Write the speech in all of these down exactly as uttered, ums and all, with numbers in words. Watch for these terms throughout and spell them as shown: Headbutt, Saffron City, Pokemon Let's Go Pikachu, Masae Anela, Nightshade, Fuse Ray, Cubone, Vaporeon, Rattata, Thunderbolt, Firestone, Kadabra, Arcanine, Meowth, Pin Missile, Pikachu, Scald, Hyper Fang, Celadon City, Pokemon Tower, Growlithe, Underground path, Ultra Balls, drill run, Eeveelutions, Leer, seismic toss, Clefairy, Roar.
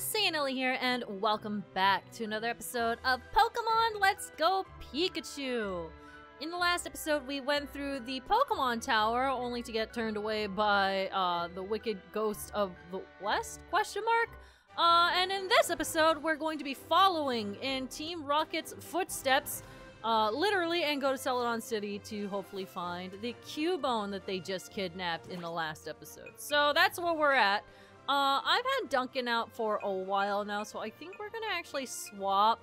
Masae Anela here, and welcome back to another episode of Pokemon Let's Go Pikachu! In the last episode, we went through the Pokemon Tower, only to get turned away by uh, the Wicked Ghost of the West? Question mark? Uh, and in this episode, we're going to be following in Team Rocket's footsteps, uh, literally, and go to Celadon City to hopefully find the Cubone that they just kidnapped in the last episode. So that's where we're at. Uh, I've had Duncan out for a while now, so I think we're gonna actually swap,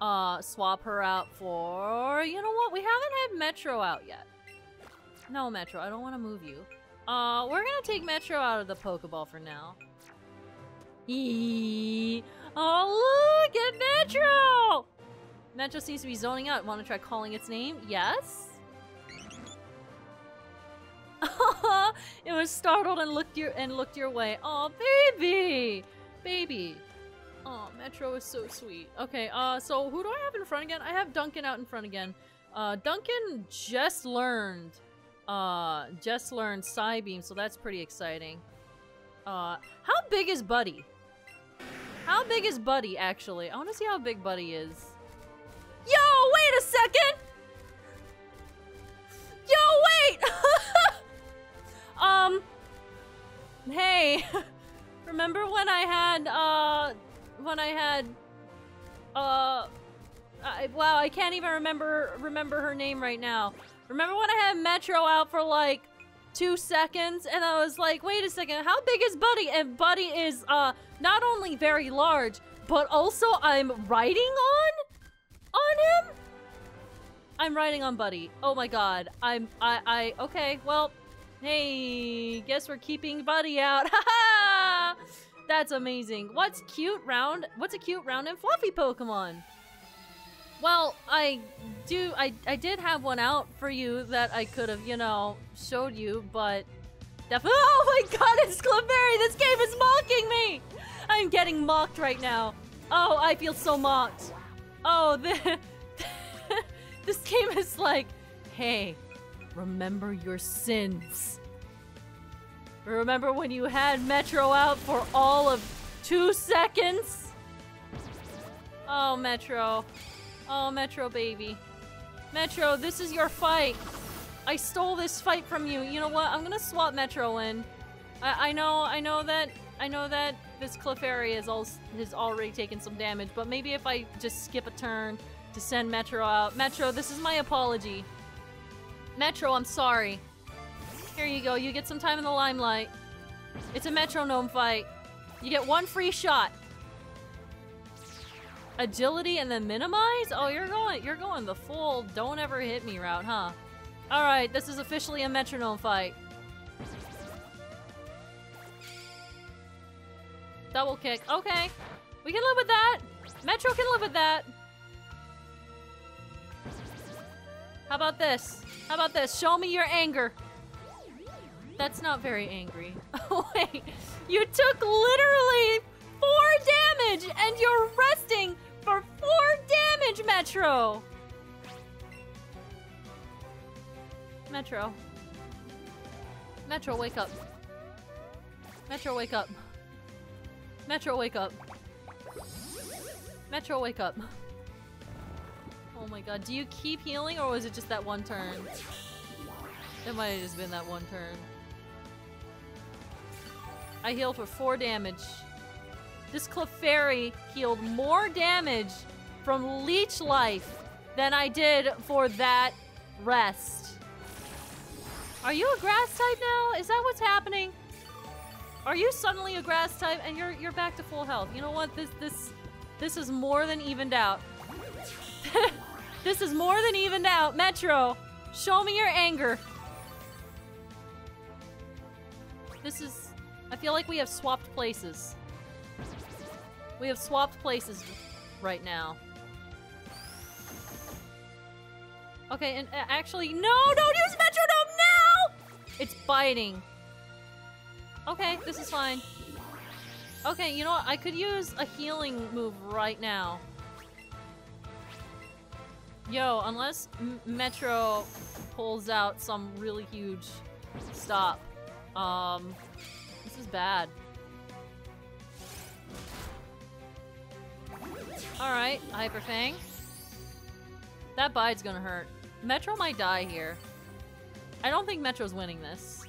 uh, swap her out for... You know what? We haven't had Metro out yet. No, Metro, I don't want to move you. Uh, we're gonna take Metro out of the Pokeball for now. Eee. Oh, look at Metro! Metro seems to be zoning out. Want to try calling its name? Yes? It was startled and looked your and looked your way. Oh, baby! Baby. Oh, Metro is so sweet. Okay, uh, so who do I have in front again? I have Duncan out in front again. Uh, Duncan just learned, uh, just learned Psybeam, so that's pretty exciting. Uh, how big is Buddy? How big is Buddy, actually? I want to see how big Buddy is. Yo, wait a second! Yo, wait! um, hey, remember when I had, uh, when I had, uh, I, wow, I can't even remember, remember her name right now. Remember when I had Metro out for, like, two seconds, and I was like, wait a second, how big is Buddy? And Buddy is, uh, not only very large, but also I'm riding on, on him? I'm riding on Buddy. Oh my god, I'm, I, I, okay, well, hey, guess we're keeping Buddy out. Haha! That's amazing. What's cute round? What's a cute round and fluffy Pokemon? Well, I do. I I did have one out for you that I could have, you know, showed you, but definitely. Oh my god, it's Clefairy! This game is mocking me. I'm getting mocked right now. Oh, I feel so mocked. Oh, the this game is like, hey. Remember your sins. Remember when you had Metro out for all of two seconds? Oh, Metro. Oh, Metro, baby. Metro, this is your fight. I stole this fight from you. You know what? I'm gonna swap Metro in. I, I know, I know that, I know that this Clefairy has, al has already taken some damage, but maybe if I just skip a turn to send Metro out. Metro, this is my apology. Metro, I'm sorry. Here you go, you get some time in the limelight. It's a metronome fight. You get one free shot. Agility and then minimize? Oh, you're going you're going the full don't ever hit me route, huh? Alright, this is officially a metronome fight. Double kick. Okay. We can live with that. Metro can live with that. How about this? How about this? Show me your anger. That's not very angry. Oh, wait. You took literally four damage and you're resting for four damage, Metro. Metro. Metro, wake up. Metro, wake up. Metro, wake up. Metro, wake up. Oh my god, do you keep healing or was it just that one turn? It might have just been that one turn. I healed for four damage. This Clefairy healed more damage from Leech Life than I did for that rest. Are you a grass type now? Is that what's happening? Are you suddenly a grass type and you're you're back to full health? You know what? This this this is more than evened out. This is more than evened out. Metro, show me your anger. This is... I feel like we have swapped places. We have swapped places right now. Okay, and uh, actually... No, don't use Metronome now! It's biting. Okay, this is fine. Okay, you know what? I could use a healing move right now. Yo, unless M Metro pulls out some really huge stop. Um, this is bad. Alright, Hyper Fang. That bite's gonna hurt. Metro might die here. I don't think Metro's winning this.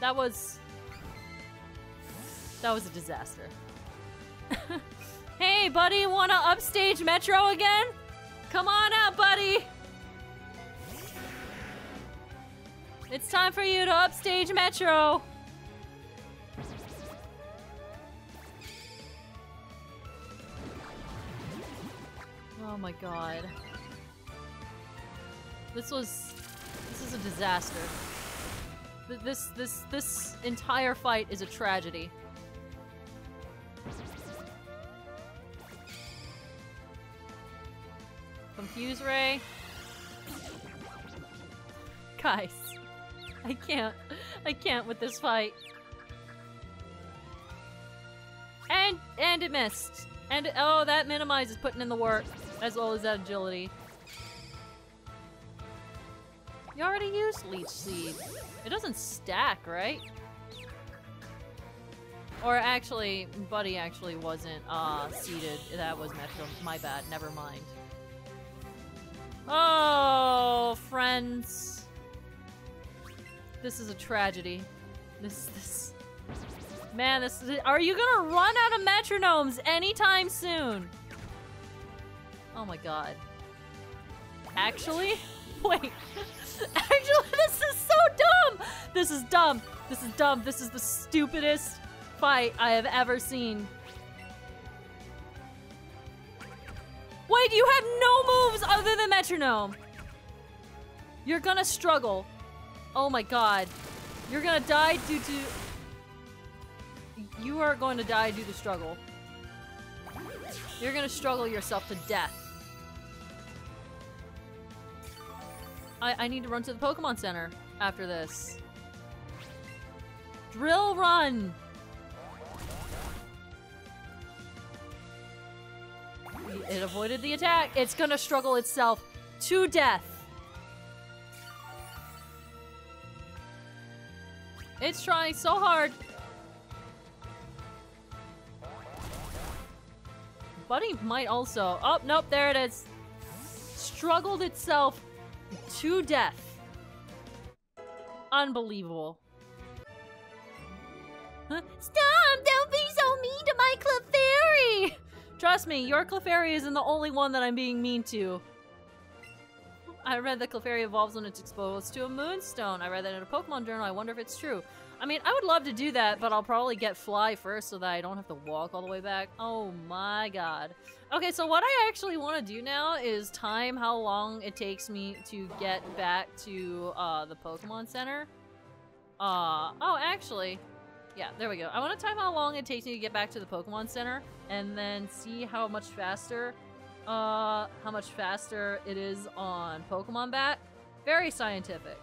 That was... That was a disaster. Hey, buddy, wanna upstage Metro again? Come on out, buddy! It's time for you to upstage Metro! Oh my god. This was... This is a disaster. Th this, this, this entire fight is a tragedy. From Fuse Ray. Guys. I can't. I can't with this fight. And, and it missed. And, oh, that minimizes putting in the work, as well as that agility. You already used Leech Seed. It doesn't stack, right? Or actually, Buddy actually wasn't, uh, seeded. That was Metro. My bad. Never mind. Oh, friends. This is a tragedy. This, this... Man, this is... Are you gonna run out of Metronomes anytime soon? Oh my god. Actually? Wait. Actually, this is so dumb! This is dumb. This is dumb. This is the stupidest fight I have ever seen. Wait, you have no moves other than Metronome. You're gonna struggle. Oh my god. You're gonna die due to... You are going to die due to struggle. You're gonna struggle yourself to death. I, I need to run to the Pokemon Center after this. Drill run! It avoided the attack. It's gonna struggle itself to death. It's trying so hard. Buddy might also... Oh, nope, there it is. Struggled itself to death. Unbelievable. Huh? Stop! Don't be so mean to my Clefairy! Trust me, your Clefairy isn't the only one that I'm being mean to. I read that Clefairy evolves when it's exposed to a Moonstone. I read that in a Pokemon journal. I wonder if it's true. I mean, I would love to do that, but I'll probably get Fly first so that I don't have to walk all the way back. Oh my god. Okay, so what I actually want to do now is time how long it takes me to get back to uh, the Pokemon Center. Uh, oh, actually... Yeah, there we go. I want to time how long it takes me to get back to the Pokemon Center and then see how much faster uh, how much faster it is on Pokemon Bat. Very scientific.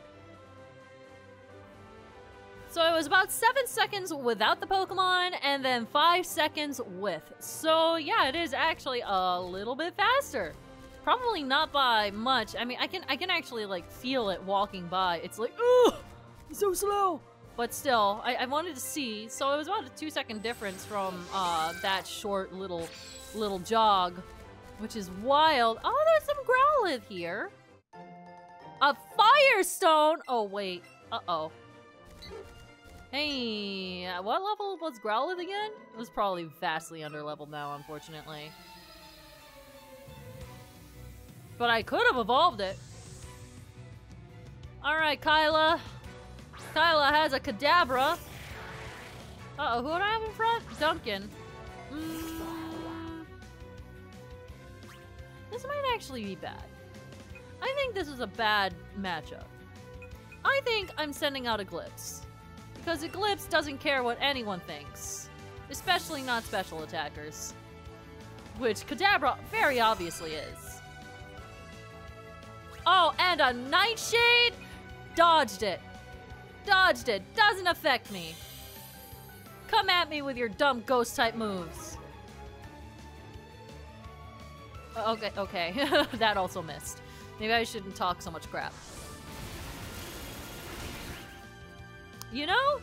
So it was about seven seconds without the Pokemon and then five seconds with. So yeah, it is actually a little bit faster. Probably not by much. I mean, I can I can actually like feel it walking by. It's like, ooh, so slow. But still, I, I wanted to see, so it was about a two second difference from uh, that short little little jog, which is wild. Oh, there's some Growlithe here. A Firestone! Oh, wait. Uh-oh. Hey, at what level was Growlithe again? It was probably vastly underleveled now, unfortunately. But I could have evolved it. Alright, Kyla. Kyla has a Kadabra. Uh-oh, who do I have in front? Duncan. Mm. This might actually be bad. I think this is a bad matchup. I think I'm sending out Eclipse. Because Eclipse doesn't care what anyone thinks. Especially not special attackers. Which Kadabra very obviously is. Oh, and a Nightshade! Dodged it. Dodged it. Doesn't affect me. Come at me with your dumb ghost-type moves. Okay, okay. That also missed. Maybe I shouldn't talk so much crap. You know,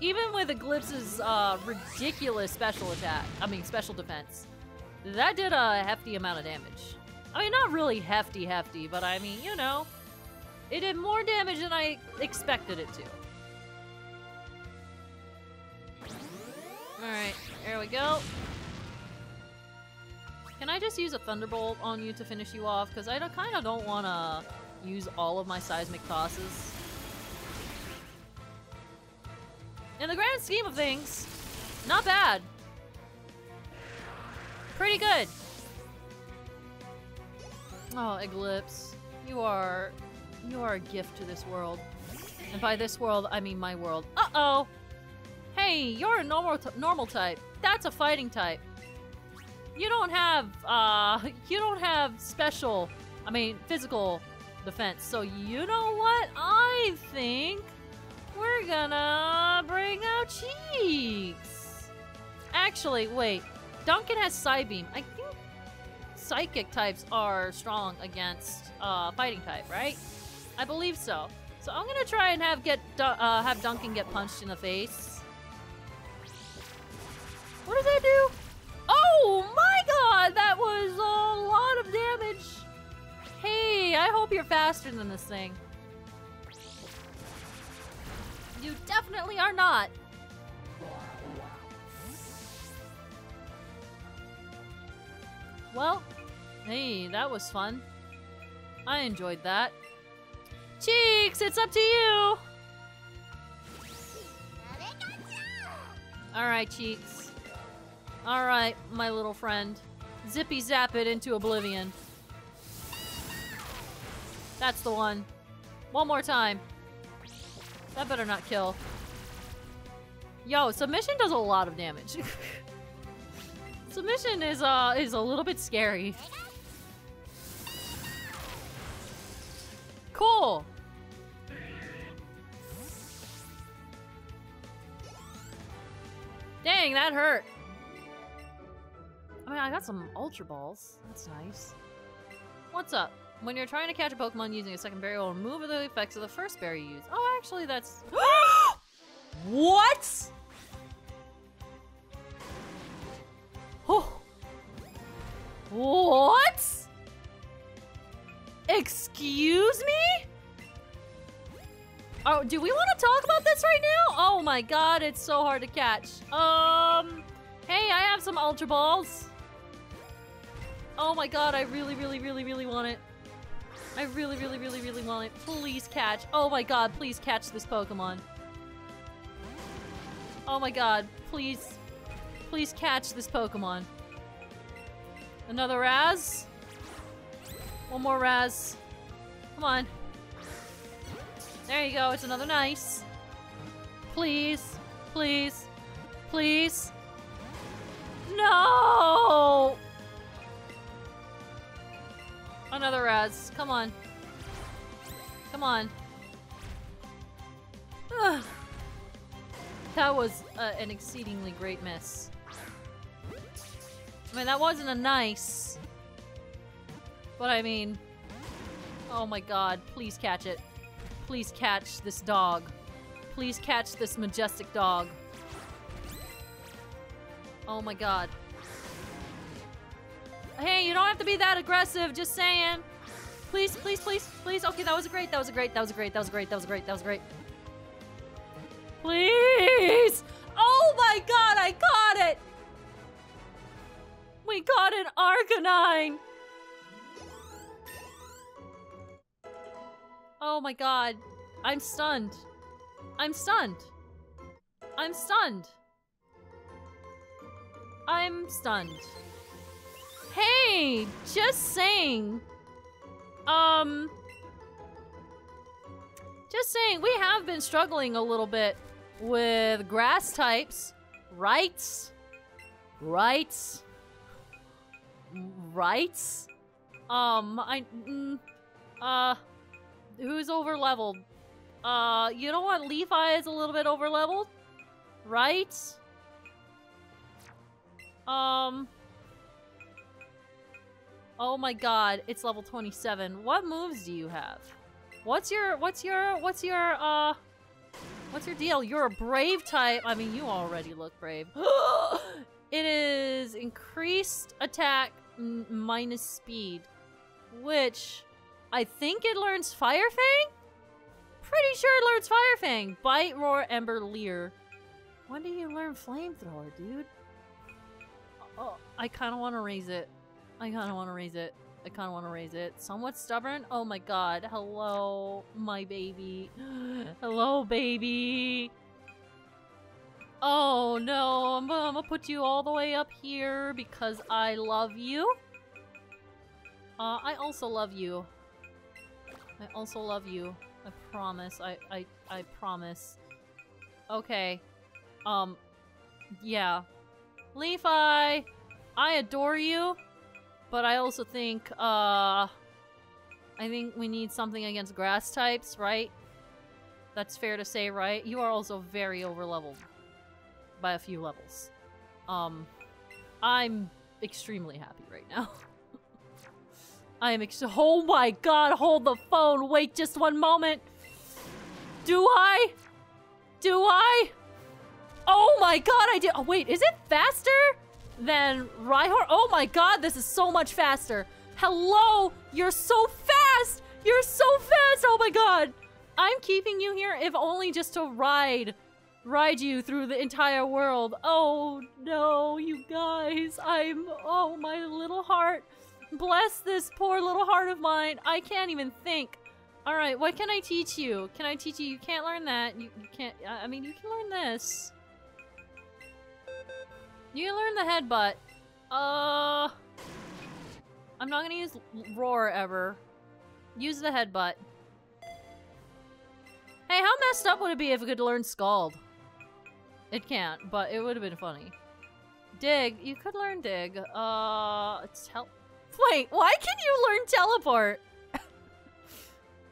Even with Eclipse's uh, ridiculous special attack, I mean special defense, that did a hefty amount of damage. I mean, not really hefty hefty, but I mean, you know, it did more damage than I expected it to. Alright, there we go. Can I just use a Thunderbolt on you to finish you off? Because I kind of don't want to use all of my Seismic Tosses. In the grand scheme of things, not bad. Pretty good. Oh, Eclipse, you are, you are a gift to this world. And by this world, I mean my world. Uh-oh! Hey, you're a normal, normal type. That's a fighting type. You don't have, uh, you don't have special, I mean, physical defense. So you know what? I think we're gonna bring out Cheeks. Actually, wait. Duncan has Psybeam. I think psychic types are strong against uh, fighting type, right? I believe so. So I'm gonna try and have get uh, have Duncan get punched in the face. What does that do? Oh my god, that was a lot of damage. Hey, I hope you're faster than this thing. You definitely are not. Well, hey, that was fun. I enjoyed that. Cheeks, it's up to you. All right, Cheeks. Alright, my little friend. Zippy zap it into oblivion. That's the one. One more time. That better not kill. Yo, submission does a lot of damage. Submission is uh is a little bit scary. Cool. Dang, that hurt. I mean, I got some Ultra Balls. That's nice. What's up? When you're trying to catch a Pokemon using a second berry, will remove the effects of the first berry you use. Oh, actually, that's... What? Oh. What? Excuse me? Oh, do we want to talk about this right now? Oh my god, it's so hard to catch. Um... Hey, I have some Ultra Balls. Oh my god, I really, really, really, really want it. I really, really, really, really want it. Please catch. Oh my god, please catch this Pokemon. Oh my god, please. Please catch this Pokemon. Another Raz. One more Raz. Come on. There you go, it's another nice. Please. Please. Please. No! Another Raz. Come on. Come on. Ugh. That was uh, an exceedingly great miss. I mean, that wasn't a nice. But I mean... Oh my god, please catch it. Please catch this dog. Please catch this majestic dog. Oh my god. Hey, you don't have to be that aggressive, just saying. Please, please, please, please. Okay, that was great, that was great, that was great, that was great, that was great, that was great. Please! Oh my god, I got it! We got an Arcanine! Oh my god. I'm stunned. I'm stunned. I'm stunned. I'm stunned. Hey, just saying. Um, just saying, we have been struggling a little bit with grass types, right? Right? Right? Um, I, mm, uh, who's over leveled? Uh, you know what? Levi is a little bit over leveled, right? Um, oh my god, it's level twenty-seven. What moves do you have? What's your, what's your, what's your, uh, What's your deal? You're a brave type. I mean, you already look brave. It is increased attack minus speed, which I think it learns Fire Fang? Pretty sure it learns Fire Fang. Bite, Roar, Ember, Leer. When do you learn Flamethrower, dude? Oh, I kind of want to raise it. I kind of want to raise it. I kind of want to raise it. Somewhat stubborn? Oh my god. Hello, my baby. Hello, baby. Oh no, I'm, I'm gonna put you all the way up here because I love you. Uh, I also love you. I also love you. I promise. I, I, I promise. Okay. Um, yeah. Leefi, I adore you. But I also think, uh, I think we need something against grass types, right? That's fair to say, right? You are also very overleveled by a few levels. Um, I'm extremely happy right now. I am ex- Oh my god, hold the phone, wait just one moment! Do I? Do I? Oh my god, I did- oh, wait, is it faster? Then Rhyhorn. Oh my god, this is so much faster. Hello, you're so fast. You're so fast. Oh my god. I'm keeping you here if only just to ride. Ride you through the entire world. Oh no, you guys. I'm, oh my little heart. Bless this poor little heart of mine. I can't even think. All right, what can I teach you? Can I teach you? You can't learn that. You, you can't, I mean, you can learn this. You can learn the headbutt. Uh, I'm not gonna use Roar ever. Use the headbutt. Hey, how messed up would it be if it could learn Scald? It can't, but it would have been funny. Dig, you could learn Dig. Uh, tel- Wait, why can you learn Teleport?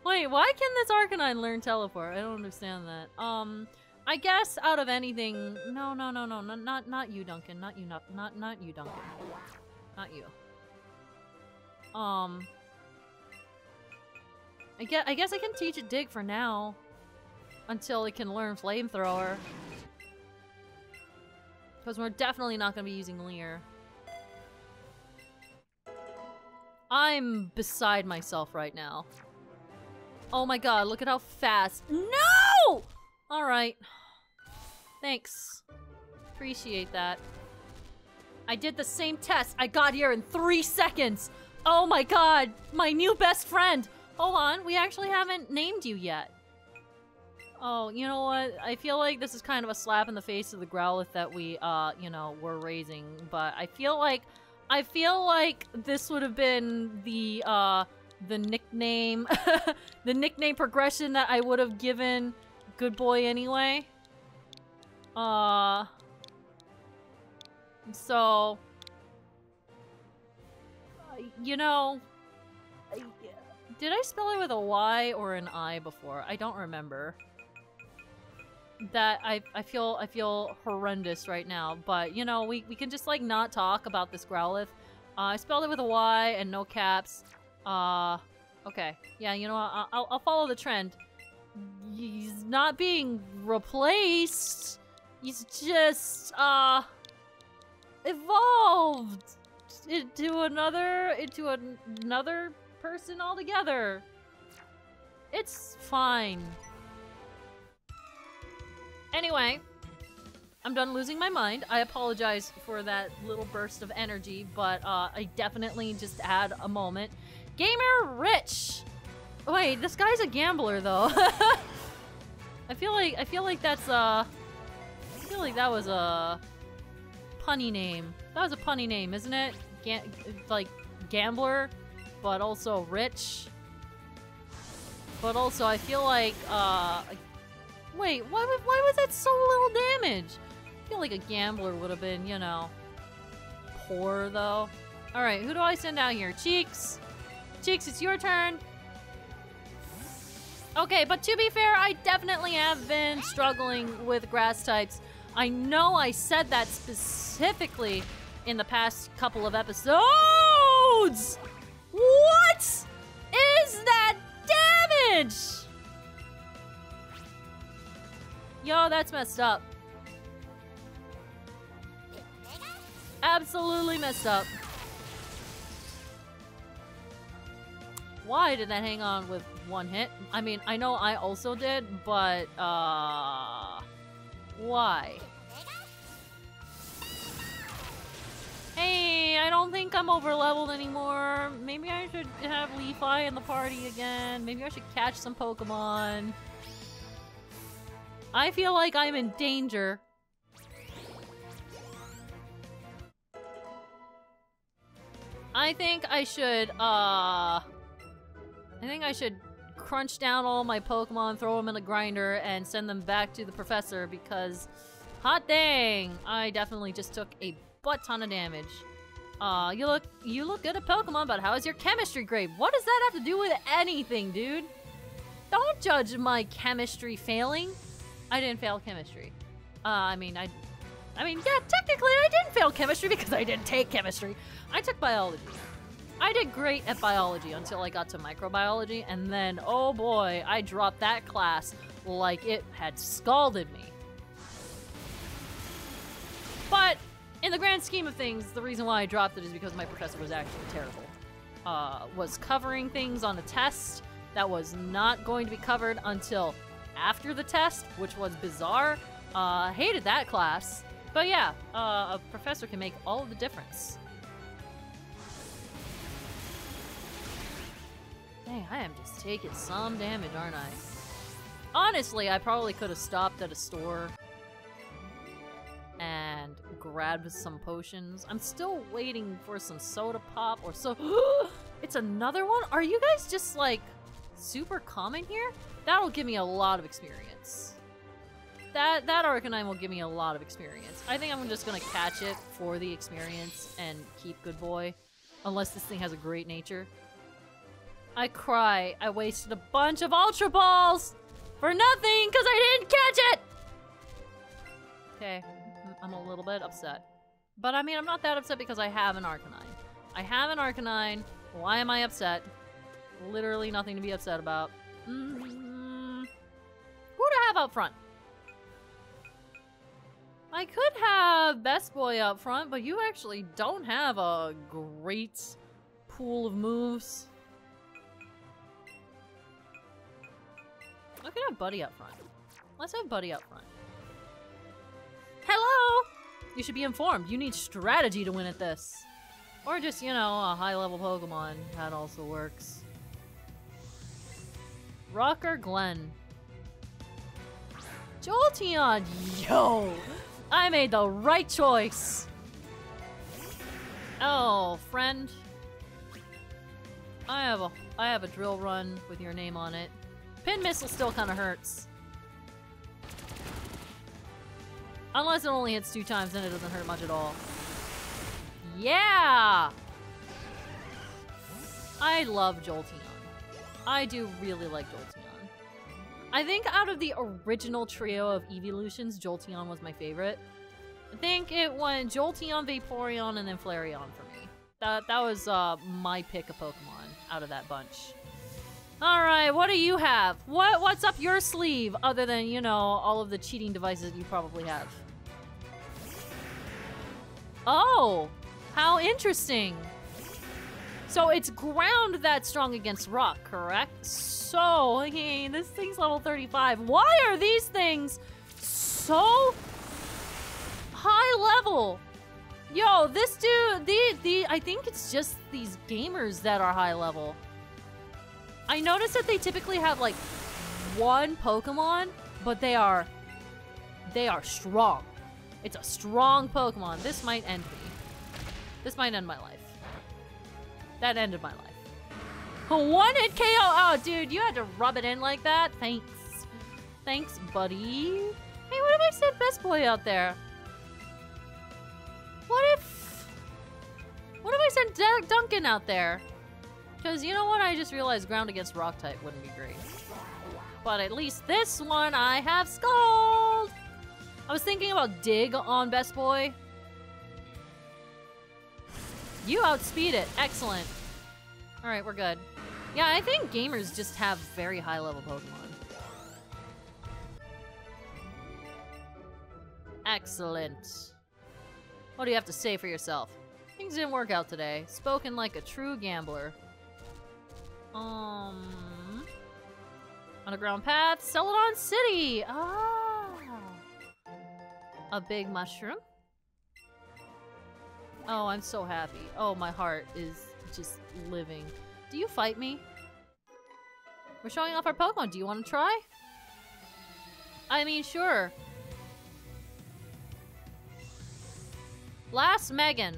Wait, why can this Arcanine learn Teleport? I don't understand that. Um. I guess out of anything, no, no, no, no, no, not, not you, Duncan, not you, not, not, not you, Duncan, not you. Um, I guess I guess I can teach it Dig for now, until it can learn Flamethrower, because we're definitely not going to be using Leer. I'm beside myself right now. Oh my god, look at how fast! No! All right. Thanks. Appreciate that. I did the same test. I got here in three seconds. Oh my god. My new best friend. Hold on. We actually haven't named you yet. Oh, you know what? I feel like this is kind of a slap in the face of the Growlithe that we, uh, you know, were raising. But I feel like, I feel like this would have been the, uh, the nickname, the nickname progression that I would have given Good boy anyway. Uh so uh, you know, uh, did I spell it with a Y or an I before? I don't remember. That I I feel I feel horrendous right now, but you know, we we can just like not talk about this Growlithe. Uh, I spelled it with a Y and no caps. Uh okay. Yeah, you know, I I'll, I'll follow the trend. He's not being replaced. He's just, uh, evolved into another, into an another person altogether. It's fine. Anyway, I'm done losing my mind. I apologize for that little burst of energy, but, uh, I definitely just had a moment. Gamer Rich! Wait, this guy's a gambler though. I feel like I feel like that's uh I feel like that was a punny name. That was a punny name, isn't it? Ga like gambler, but also rich. But also I feel like uh wait, why would, why was that so little damage? I feel like a gambler would have been, you know, poor though. All right, who do I send out here? Cheeks. Cheeks, it's your turn. Okay, but to be fair, I definitely have been struggling with grass types. I know I said that specifically in the past couple of episodes! What is that damage? Yo, that's messed up. Absolutely messed up. Why did that hang on with one hit? I mean, I know I also did, but, uh... why? Hey, I don't think I'm over-leveled anymore. Maybe I should have Leafy in the party again. Maybe I should catch some Pokemon. I feel like I'm in danger. I think I should, uh... I think I should crunch down all my Pokemon, throw them in a grinder, and send them back to the professor because, hot dang, I definitely just took a butt ton of damage. Uh, you look, you look good at Pokemon, but how is your chemistry grade? What does that have to do with anything, dude? Don't judge my chemistry failing. I didn't fail chemistry. Uh, I mean, I, I mean, yeah, technically I didn't fail chemistry because I didn't take chemistry. I took biology. I did great at biology until I got to microbiology, and then, oh boy, I dropped that class like it had scalded me. But, in the grand scheme of things, the reason why I dropped it is because my professor was actually terrible. Uh, was covering things on a test that was not going to be covered until after the test, which was bizarre. Uh, hated that class. But yeah, uh, a professor can make all the difference. Dang, I am just taking some damage, aren't I? Honestly, I probably could have stopped at a store and grabbed some potions. I'm still waiting for some soda pop or so. It's another one? Are you guys just like super common here? That'll give me a lot of experience. That that Arcanine will give me a lot of experience. I think I'm just gonna catch it for the experience and keep good boy. Unless this thing has a great nature. I cry. I wasted a bunch of Ultra Balls for nothing because I didn't catch it! Okay, I'm a little bit upset. But I mean, I'm not that upset because I have an Arcanine. I have an Arcanine. Why am I upset? Literally nothing to be upset about. Mm-hmm. Who do I have out front? I could have Best Boy out front, but you actually don't have a great pool of moves. I could have Buddy up front. Let's have Buddy up front. Hello! You should be informed. You need strategy to win at this. Or just, you know, a high-level Pokemon. That also works. Rock or Glen? Jolteon! Yo! I made the right choice! Oh, friend. I have a, I have a drill run with your name on it. Pin missile still kind of hurts. Unless it only hits two times, then it doesn't hurt much at all. Yeah! I love Jolteon. I do really like Jolteon. I think out of the original trio of Eeveelutions, Jolteon was my favorite. I think it went Jolteon, Vaporeon, and then Flareon for me. That, that was uh, my pick of Pokemon out of that bunch. Alright, what do you have? What What's up your sleeve? Other than, you know, all of the cheating devices you probably have. Oh! How interesting! So it's ground that's strong against rock, correct? So, hey, this thing's level thirty-five. Why are these things so high level? Yo, this dude, the, the, I think it's just these gamers that are high level. I noticed that they typically have like one Pokemon, but they are they are strong. It's a strong Pokemon. This might end me. This might end my life. That ended my life. One hit K O. Oh, dude, you had to rub it in like that. Thanks. Thanks, buddy. Hey, what if I said Best Boy out there? What if What if I sent D- Duncan out there? Because, you know what, I just realized ground against rock type wouldn't be great. But at least this one I have Scald! I was thinking about Dig on Best Boy. You outspeed it. Excellent. Alright, we're good. Yeah, I think gamers just have very high level Pokemon. Excellent. What do you have to say for yourself? Things didn't work out today. Spoken like a true gambler. Um... Underground path, Celadon City! Ah! A big mushroom. Oh, I'm so happy. Oh, my heart is just living. Do you fight me? We're showing off our Pokemon. Do you want to try? I mean, sure. Last Megan.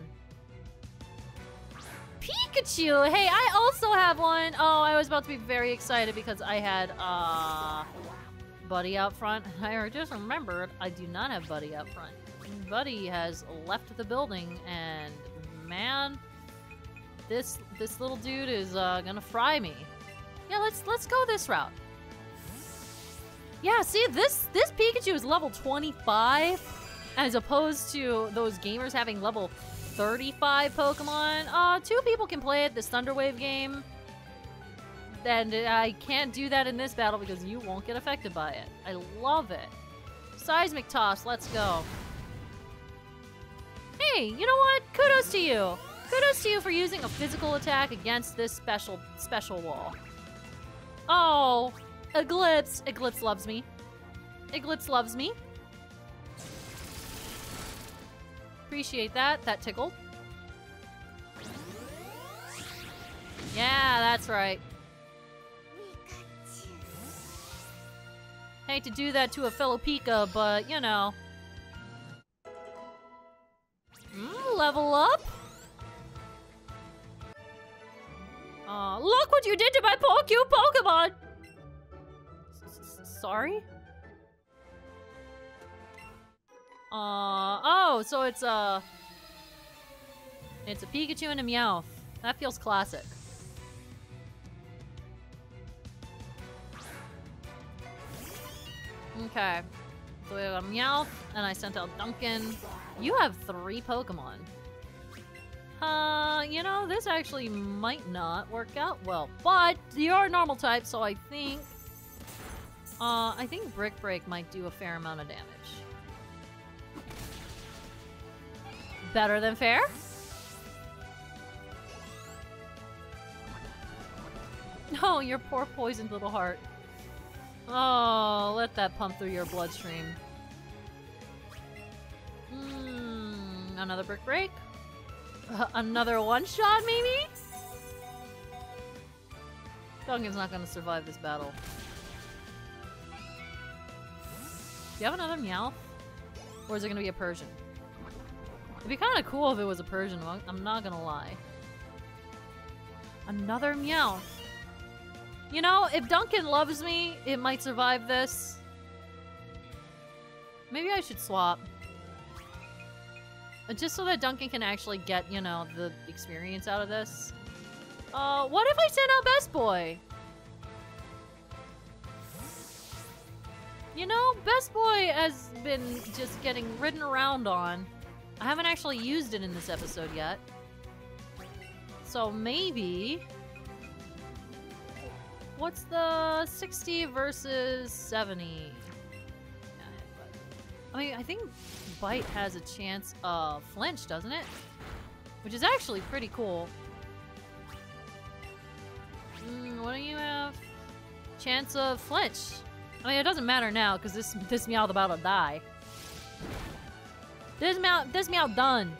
Pikachu! Hey, I also have one! Oh, I was about to be very excited because I had, uh... Buddy out front. I just remembered I do not have Buddy out front. Buddy has left the building, and man, this this little dude is uh, gonna fry me. Yeah, let's let's go this route. Yeah, see this this Pikachu is level twenty-five, as opposed to those gamers having level thirty-five Pokemon. Uh, two people can play it. This Thunder Wave game. And I can't do that in this battle because you won't get affected by it. I love it. Seismic toss. Let's go. Hey, you know what? Kudos to you. Kudos to you for using a physical attack against this special special wall. Oh, Eclipse. Eclipse loves me. Eclipse loves me. Appreciate that. That tickled. Yeah, that's right. Hate to do that to a fellow Pika, but you know. Mm, level up. Uh, look what you did to my poor cute Pokemon. Sorry? Uh, oh, so it's a... It's a Pikachu and a Meowth. That feels classic. Okay. So we got a Meowth, and I sent out Duncan. You have three Pokemon. Uh, you know, this actually might not work out well. But you are normal type, so I think... Uh, I think Brick Break might do a fair amount of damage. Better than fair? No, your poor poisoned little heart. Oh, let that pump through your bloodstream. Mm, another brick break? Uh, another one shot, maybe? Duncan's not gonna survive this battle. Do you have another Meowth? Or is it gonna be a Persian? It'd be kinda cool if it was a Persian, I'm not gonna lie. Another Meowth. You know, if Duncan loves me, it might survive this. Maybe I should swap. Just so that Duncan can actually get, you know, the experience out of this. Uh, what if I send out Best Boy? You know, Best Boy has been just getting ridden around on. I haven't actually used it in this episode yet. So maybe... What's the sixty versus seventy? I mean, I think Bite has a chance of flinch, doesn't it? Which is actually pretty cool. Mm, what do you have? Chance of flinch. I mean, it doesn't matter now because this this Meowth about to die. This Meowth, this Meowth done.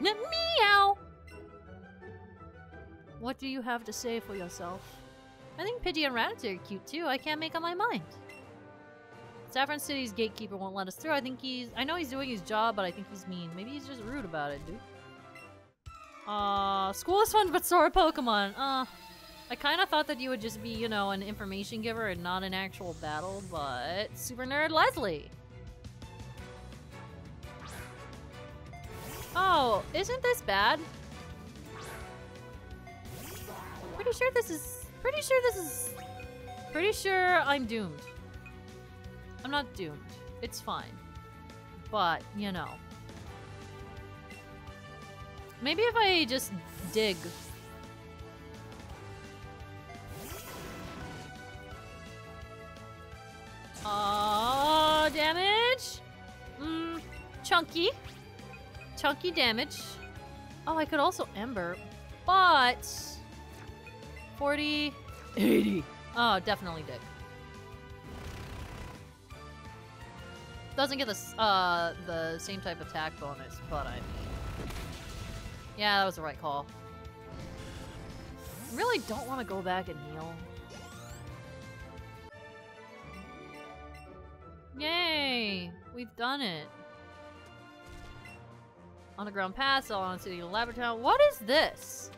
Meow. What do you have to say for yourself? I think Pidgey and Rattata are cute too. I can't make up my mind. Saffron City's gatekeeper won't let us through. I think he's... I know he's doing his job, but I think he's mean. Maybe he's just rude about it, dude. Uh, school is fun, but so are Pokemon. Uh, I kind of thought that you would just be, you know, an information giver and not an actual battle, but... Super Nerd Leslie! Oh, isn't this bad? Pretty sure this is... Pretty sure this is... Pretty sure I'm doomed. I'm not doomed. It's fine. But, you know. Maybe if I just dig. chunky. Chunky damage. Oh, I could also Ember. But... forty... eighty. Oh, definitely Dig. Doesn't get the, uh, the same type of attack bonus, but I mean... Yeah, that was the right call. I really don't want to go back and heal. Yay! We've done it. Underground path, Celadon City, Laboratown. What is this?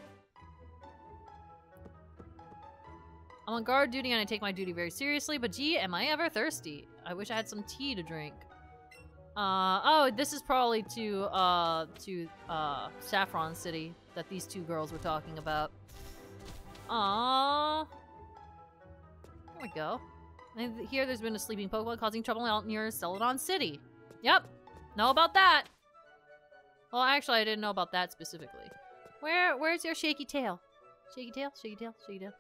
I'm on guard duty and I take my duty very seriously, but gee, am I ever thirsty. I wish I had some tea to drink. Uh, oh, this is probably to, uh, to, uh, Saffron City that these two girls were talking about. Aww. There we go. And here there's been a sleeping Pokemon causing trouble out near Celadon City. Yep. Know about that. Well, actually, I didn't know about that specifically. Where, where's your shaky tail? Shaky tail, shaky tail, shaky tail.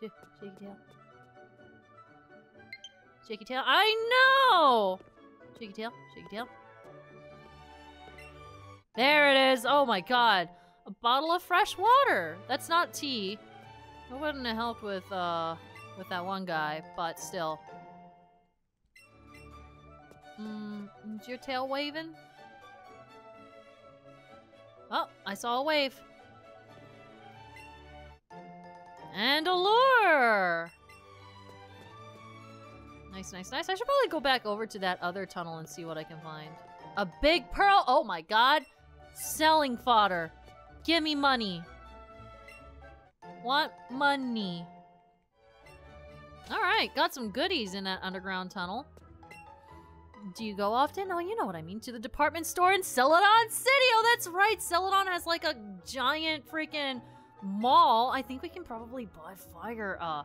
Shaky tail. Shaky tail. I know! Shaky tail. Shaky tail. There it is. Oh my god. A bottle of fresh water. That's not tea. It wouldn't have helped with, uh, with that one guy, but still. Mm, is your tail waving? Oh, I saw a wave. And a lure! Nice, nice, nice. I should probably go back over to that other tunnel and see what I can find. A big pearl! Oh my god! Selling fodder! Give me money! Want money? Alright, got some goodies in that underground tunnel. Do you go often? Oh, you know what I mean. To the department store in Celadon City! Oh, that's right! Celadon has like a giant freaking... mall. I think we can probably buy fire, uh,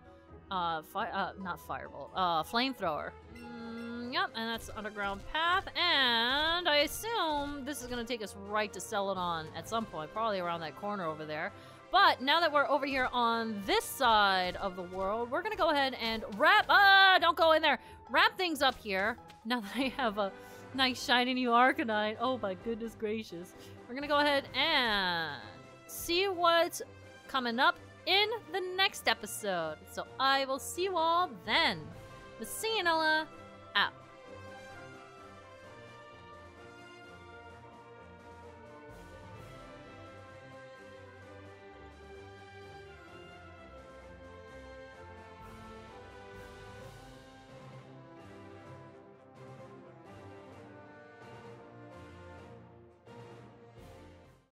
uh, fire, uh, not fireball, uh, flamethrower. Mm, yep, and that's the underground path, and I assume this is gonna take us right to Celadon at some point, probably around that corner over there. But now that we're over here on this side of the world, we're gonna go ahead and wrap, ah, uh, don't go in there, wrap things up here, now that I have a nice shiny new Arcanine. Oh my goodness gracious. We're gonna go ahead and see what's coming up in the next episode. So I will see you all then. Masae Anela out.